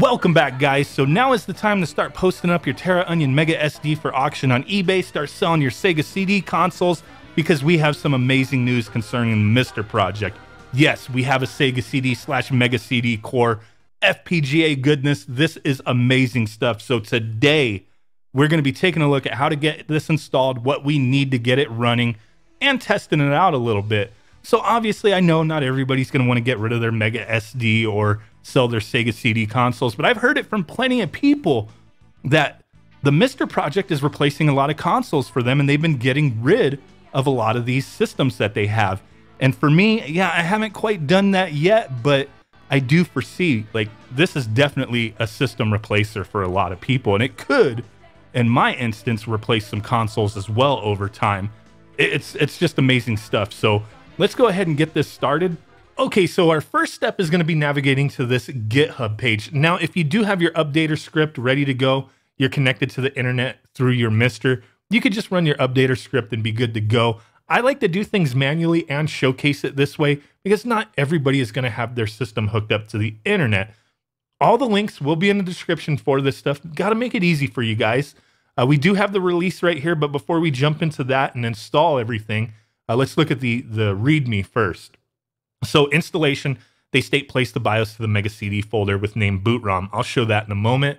Welcome back, guys. So now is the time to start posting up your Terra Onion Mega SD for auction on eBay. Start selling your Sega CD consoles, because we have some amazing news concerning the MiSTer project. Yes, we have a Sega CD / Mega CD core FPGA goodness. This is amazing stuff. So today we're going to be taking a look at how to get this installed, what we need to get it running, and testing it out a little bit. So obviously I know not everybody's going to want to get rid of their Mega SD or sell their Sega CD consoles, but I've heard it from plenty of people that the MiSTer project is replacing a lot of consoles for them, and they've been getting rid of a lot of these systems that they have. And for me, yeah, I haven't quite done that yet, but I do foresee, like, this is definitely a system replacer for a lot of people, and it could, in my instance, replace some consoles as well over time. It's just amazing stuff. So let's go ahead and get this started. Okay, so our first step is going to be navigating to this GitHub page. Now, if you do have your updater script ready to go, you're connected to the internet through your MiSTer, you could just run your updater script and be good to go. I like to do things manually and showcase it this way, because not everybody is going to have their system hooked up to the internet. All the links will be in the description for this stuff. Got to make it easy for you guys. We do have the release right here, but before we jump into that and install everything, let's look at the README first. So installation, they state place the BIOS to the Mega CD folder with name boot ROM. I'll show that in a moment.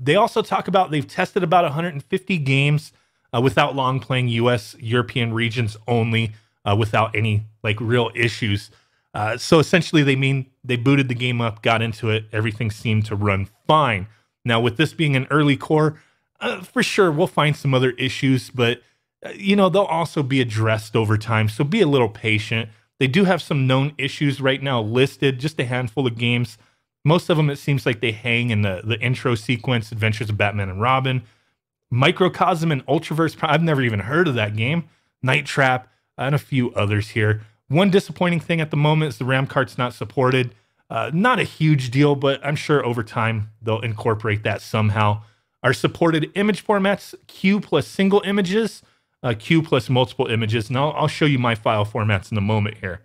They also talk about they've tested about 150 games without long playing, US, European regions only, without any like real issues. So essentially they mean they booted the game up, got into it, everything seemed to run fine. Now with this being an early core, for sure we'll find some other issues, but you know, they'll also be addressed over time, so be a little patient. They do have some known issues right now listed, just a handful of games. Most of them, it seems like they hang in the intro sequence, Adventures of Batman and Robin, Microcosm and Ultraverse. I've never even heard of that game. Night Trap, and a few others here. One disappointing thing at the moment is the RAM cart's not supported. Not a huge deal, but I'm sure over time they'll incorporate that somehow. Our supported image formats, Q+single images, Q+ multiple images, and I'll show you my file formats in a moment here.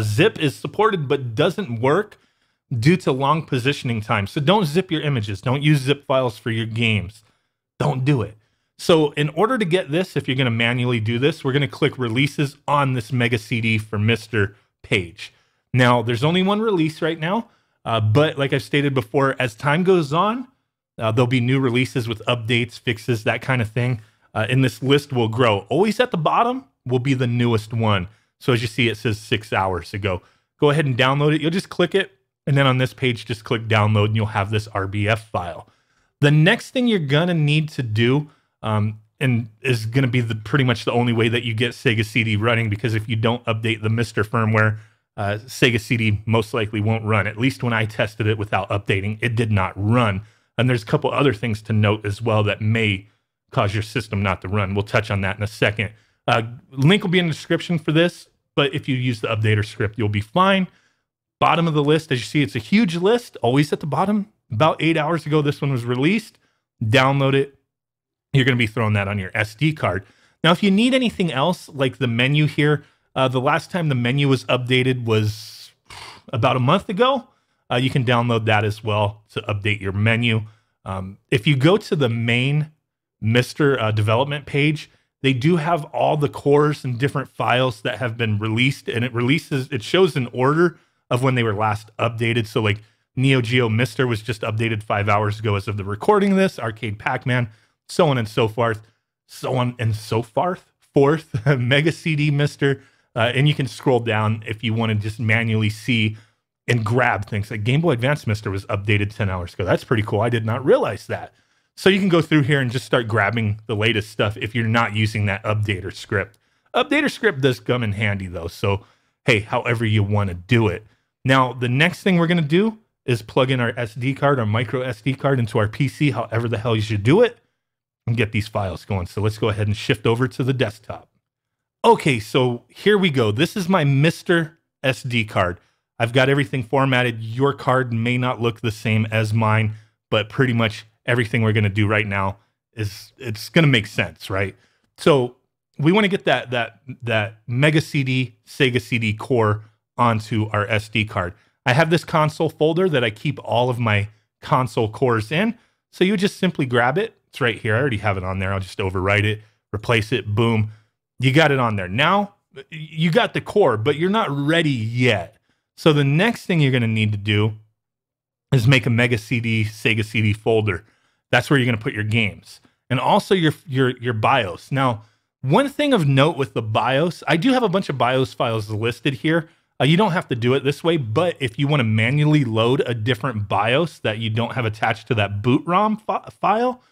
Zip is supported but doesn't work due to long positioning time. So don't zip your images. Don't use zip files for your games. Don't do it. So in order to get this, if you're going to manually do this, we're going to click releases on this Mega CD for MiSTer page. Now, there's only one release right now, but like I've stated before, as time goes on, there'll be new releases with updates, fixes, that kind of thing. And this list will grow. Always at the bottom will be the newest one. So as you see, it says 6 hours ago. Go ahead and download it. You'll just click it. And then on this page, just click download and you'll have this RBF file. The next thing you're going to need to do, and is going to be pretty much the only way that you get Sega CD running, because if you don't update the MiSTer firmware, Sega CD most likely won't run. At least when I tested it without updating, it did not run. And there's a couple other things to note as well that may cause your system not to run. We'll touch on that in a second. Link will be in the description for this, but if you use the updater script, you'll be fine. Bottom of the list, as you see, it's a huge list, always at the bottom. About 8 hours ago, this one was released. Download it. You're going to be throwing that on your SD card. Now, if you need anything else, like the menu here, the last time the menu was updated was about a month ago. You can download that as well to update your menu. If you go to the main MiSTer development page, they do have all the cores and different files that have been released, and it shows an order of when they were last updated. So like Neo Geo MiSTer was just updated 5 hours ago as of the recording of this, Arcade Pac-Man, so on and so forth, fourth, Mega CD MiSTer, and you can scroll down if you want to just manually see and grab things. Like Game Boy Advance MiSTer was updated 10 hours ago. That's pretty cool. I did not realize that. So you can go through here and just start grabbing the latest stuff if you're not using that updater script. Updater script does come in handy though, so hey, however you want to do it. Now, the next thing we're going to do is plug in our SD card, our micro SD card into our PC, however the hell you should do it, and get these files going. So let's go ahead and shift over to the desktop. Okay, so here we go. This is my MiSTer SD card. I've got everything formatted. Your card may not look the same as mine, but pretty much everything we're going to do right now it's going to make sense, right? So we want to get that Mega CD, Sega CD core onto our SD card. I have this console folder that I keep all of my console cores in. So you just simply grab it. It's right here. I already have it on there. I'll just overwrite it, replace it. Boom. You got it on there. Now you got the core, but you're not ready yet. So the next thing you're going to need to do is make a Mega CD, Sega CD folder. That's where you're going to put your games and also your BIOS. Now, one thing of note with the BIOS, I do have a bunch of BIOS files listed here. You don't have to do it this way, but if you want to manually load a different BIOS that you don't have attached to that boot ROM file,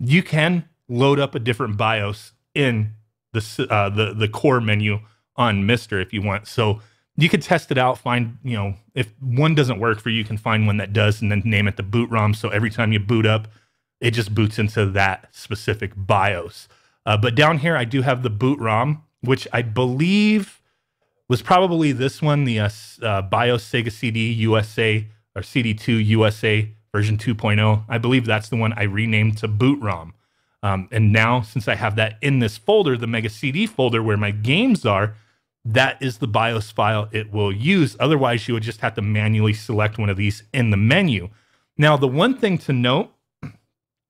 you can load up a different BIOS in the core menu on MiSTer if you want. So you could test it out, find, you know, if one doesn't work for you, you can find one that does and then name it the boot ROM. So every time you boot up, it just boots into that specific BIOS. But down here, I do have the boot ROM, which I believe was probably this one, the BIOS Sega CD USA or CD2 USA version 2.0. I believe that's the one I renamed to boot ROM. And now since I have that in this folder, the Mega CD folder where my games are, that is the BIOS file it will use. Otherwise, you would just have to manually select one of these in the menu. Now, the one thing to note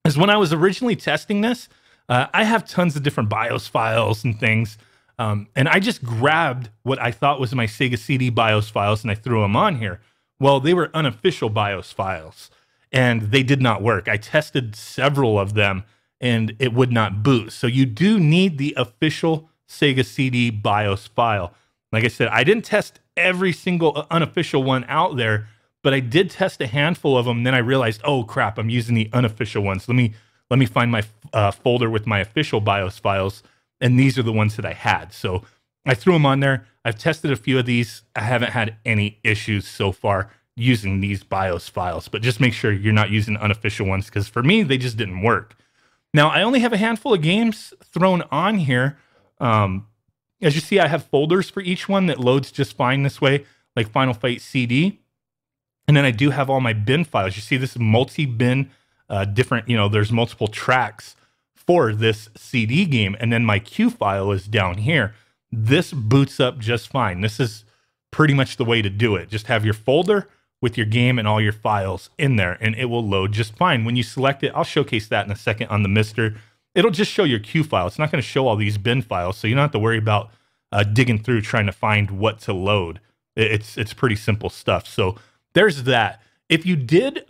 is when I was originally testing this, I have tons of different BIOS files and things, and I just grabbed what I thought was my Sega CD BIOS files and I threw them on here. Well, they were unofficial BIOS files, and they did not work. I tested several of them, and it would not boot. So you do need the official Sega CD BIOS file. Like I said, I didn't test every single unofficial one out there, but I did test a handful of them. Then I realized, oh crap, I'm using the unofficial ones. Let me find my folder with my official BIOS files, and these are the ones that I had. So I threw them on there. I've tested a few of these. I haven't had any issues so far using these BIOS files, but just make sure you're not using unofficial ones, because for me, they just didn't work. Now, I only have a handful of games thrown on here. As you see, I have folders for each one that loads just fine this way, like Final Fight CD. And then I do have all my bin files. You see this multi-bin different, you know, there's multiple tracks for this CD game. And then my Q file is down here. This boots up just fine. This is pretty much the way to do it. Just have your folder with your game and all your files in there, and it will load just fine. When you select it, I'll showcase that in a second on the MiSTer. It'll just show your Q file. It's not going to show all these bin files, so you don't have to worry about digging through trying to find what to load. It's pretty simple stuff. So there's that. If you did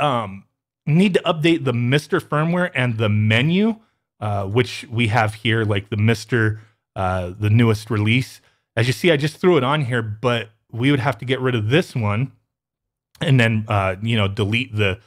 need to update the MiSTer firmware and the menu, which we have here, like the MiSTer, the newest release. As you see, I just threw it on here, but we would have to get rid of this one and then, you know, delete the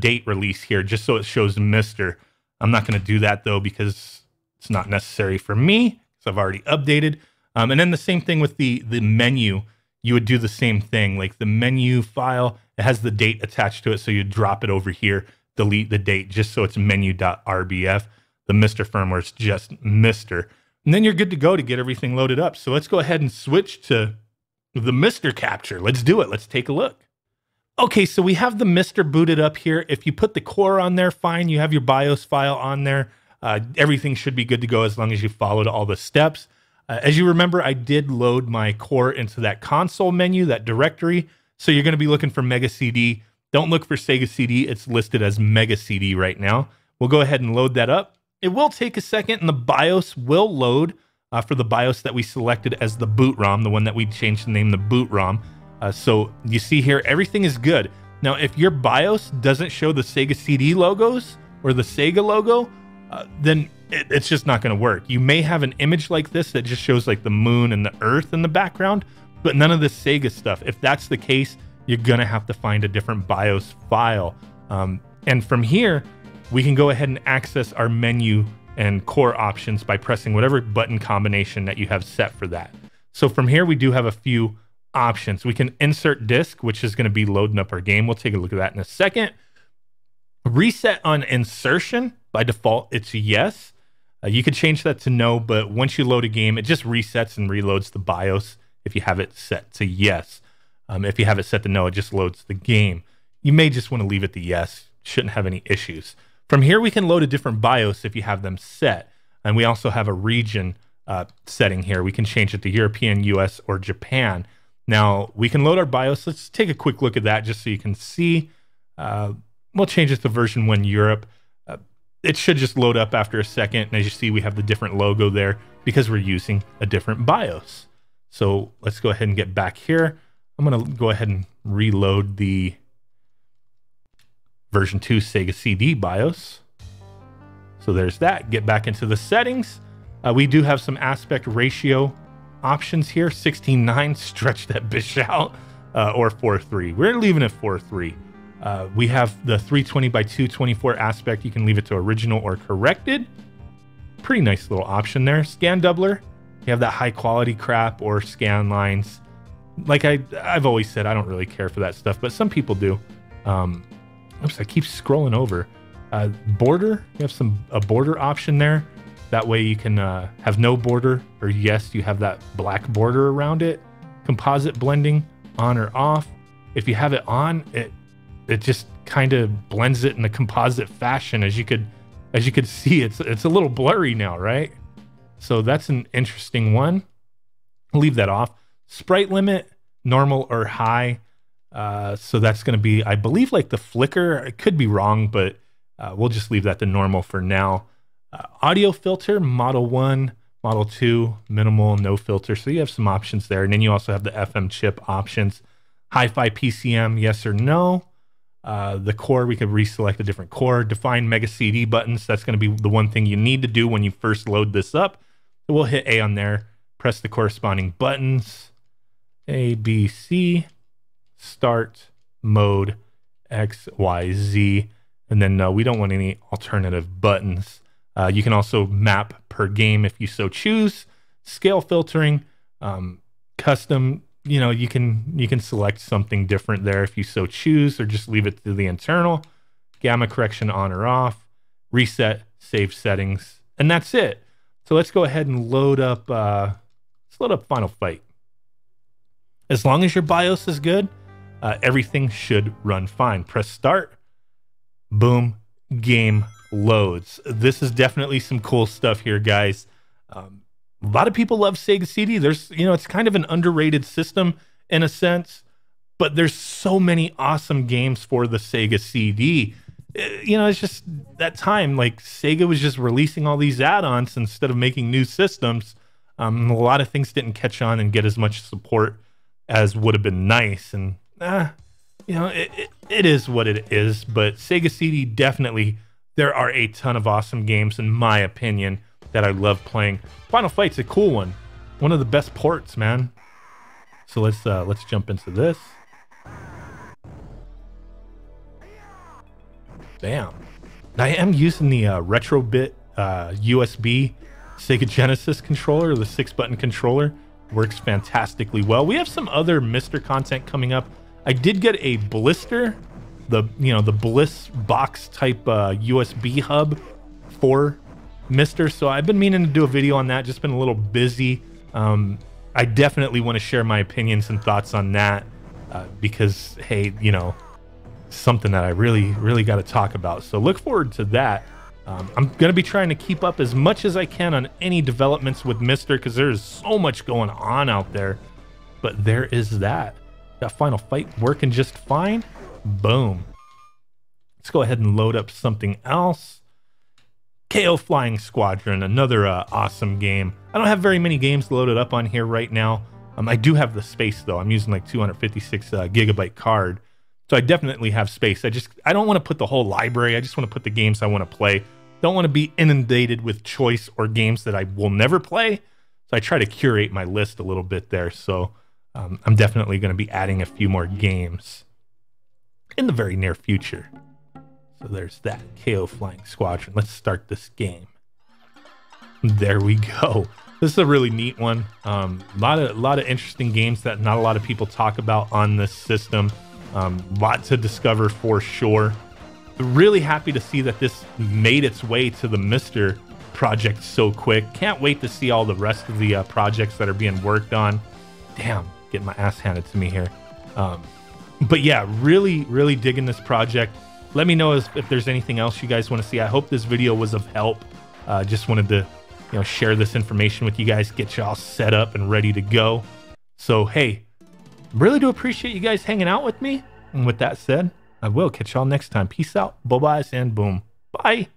date release here just so it shows MiSTer. I'm not going to do that though, because it's not necessary for me, so I've already updated. And then the same thing with the menu. You would do the same thing, like the menu file, it has the date attached to it. So you drop it over here, delete the date, just so it's menu.rbf. The MiSTer firmware is just MiSTer. And then you're good to go to get everything loaded up. So let's go ahead and switch to the MiSTer capture. Let's do it. Let's take a look. Okay, so we have the MiSTer booted up here. If you put the core on there, fine. You have your BIOS file on there. Everything should be good to go as long as you followed all the steps. As you remember, I did load my core into that console menu, that directory. So you're going to be looking for Mega CD. Don't look for Sega CD. It's listed as Mega CD right now. We'll go ahead and load that up. It will take a second, and the BIOS will load for the BIOS that we selected as the boot ROM, the one that we changed the name the boot ROM. So you see here, everything is good. Now, if your BIOS doesn't show the Sega CD logos or the Sega logo, then it's just not going to work. You may have an image like this that just shows like the moon and the earth in the background, but none of the Sega stuff. If that's the case, you're going to have to find a different BIOS file. And from here, we can go ahead and access our menu and core options by pressing whatever button combination that you have set for that. So from here, we do have a few options. We can insert disk, which is going to be loading up our game. We'll take a look at that in a second. Reset on insertion. By default, it's yes. You could change that to no, but once you load a game, it just resets and reloads the BIOS if you have it set to yes. If you have it set to no, it just loads the game. You may just want to leave it to yes. Shouldn't have any issues. From here, we can load a different BIOS if you have them set. And we also have a region setting here. We can change it to European, US, or Japan. Now we can load our BIOS. Let's take a quick look at that just so you can see. We'll change it to version 1 Europe. It should just load up after a second. And as you see, we have the different logo there because we're using a different BIOS. So let's go ahead and get back here. I'm going to go ahead and reload the version 2 Sega CD BIOS. So there's that. Get back into the settings. We do have some aspect ratio options here. 16:9, stretch that bitch out, or 4:3. We're leaving it 4:3. We have the 320 by 224 aspect. You can leave it to original or corrected. Pretty nice little option there. Scan doubler. You have that high quality crap or scan lines. Like I've always said, I don't really care for that stuff, but some people do. Oops, I keep scrolling over. Border. You have a border option there. That way you can have no border, or yes, you have that black border around it. Composite blending, on or off. If you have it on, it just kind of blends it in a composite fashion. As you could see, it's a little blurry now, right? So that's an interesting one. Leave that off. Sprite limit, normal or high. So that's going to be, I believe, like the flicker. I could be wrong, but we'll just leave that to normal for now. Audio filter, model 1, model 2, minimal, no filter. So you have some options there. And then you also have the FM chip options. Hi-Fi PCM, yes or no. The core, we could reselect a different core. Define Mega CD buttons. That's going to be the one thing you need to do when you first load this up. So we'll hit A on there. Press the corresponding buttons. A, B, C. Start, mode, X, Y, Z. And then we don't want any alternative buttons. You can also map per game if you so choose. Scale filtering, custom. You know, you can select something different there if you so choose, or just leave it to the internal. Gamma correction on or off, reset, save settings, and that's it. So let's go ahead and load up. Let's load up Final Fight. As long as your BIOS is good, everything should run fine. Press start. Boom, game loads. This is definitely some cool stuff here, guys. A lot of people love Sega CD. There's, you know, it's kind of an underrated system in a sense, but there's so many awesome games for the Sega CD. You know, it's just that time, like Sega was just releasing all these add-ons instead of making new systems. A lot of things didn't catch on and get as much support as would have been nice. And, you know, it is what it is, but Sega CD definitely, there are a ton of awesome games in my opinion that I love playing. Final Fight's a cool one. One of the best ports, man. So let's jump into this. Bam. I am using the Retro-Bit USB Sega Genesis controller, the 6-button controller. Works fantastically well. We have some other MiSTer content coming up. I did get a Blister, the Bliss box type USB hub for MiSTer, so I've been meaning to do a video on that, just been a little busy. I definitely want to share my opinions and thoughts on that, because, hey, you know, something that I really got to talk about, so look forward to that. I'm going to be trying to keep up as much as I can on any developments with MiSTer, because there's so much going on out there, but there is that. That Final Fight working just fine. Boom. Let's go ahead and load up something else. Keio Flying Squadron, another awesome game. I don't have very many games loaded up on here right now. I do have the space though. I'm using like 256 gigabyte card. So I definitely have space. I don't want to put the whole library. I just want to put the games I want to play. Don't want to be inundated with choice or games that I will never play. So I try to curate my list a little bit there. So I'm definitely going to be adding a few more games in the very near future. So there's that, Keio Flying Squadron. Let's start this game. There we go. This is a really neat one. A lot of interesting games that not a lot of people talk about on this system. Lot to discover for sure. Really happy to see that this made its way to the MiSTer project so quick. Can't wait to see all the rest of the projects that are being worked on. Damn, getting my ass handed to me here. But yeah, really digging this project. Let me know if there's anything else you guys want to see. I hope this video was of help. Just wanted to, you know, share this information with you guys, get y'all set up and ready to go. So, hey, Really do appreciate you guys hanging out with me. And with that said, I will catch y'all next time. Peace out. Bye-byes and boom. Bye.